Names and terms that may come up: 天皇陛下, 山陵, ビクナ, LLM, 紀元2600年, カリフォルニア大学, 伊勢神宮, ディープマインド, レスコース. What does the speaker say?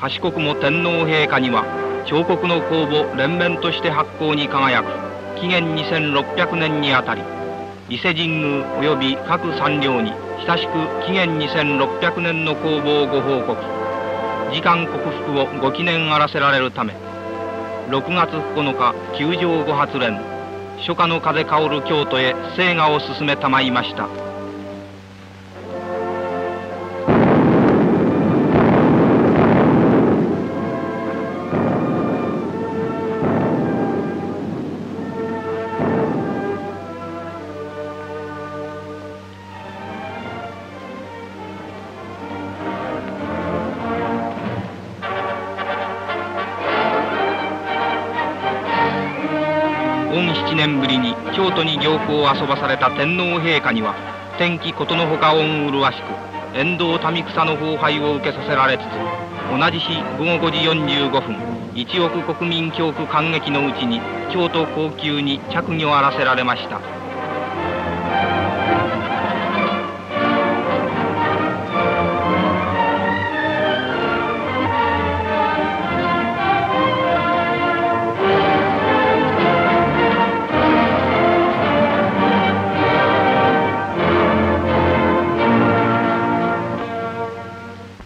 賢くも天皇陛下には彫刻の公募連綿として発行に輝く紀元2600年にあたり、伊勢神宮及び各山陵に親しく紀元2600年の公募をご報告、時間克服をご記念あらせられるため、6月9日球場ご発連、初夏の風薫る京都へ聖画を進めたまいました。7年ぶりに京都に行幸を遊ばされた天皇陛下には、天気ことのほか恩麗しく沿道民草の奉拝を受けさせられつつ、同じ日午後5時45分1億国民教区感激のうちに京都皇宮に着御あらせられました。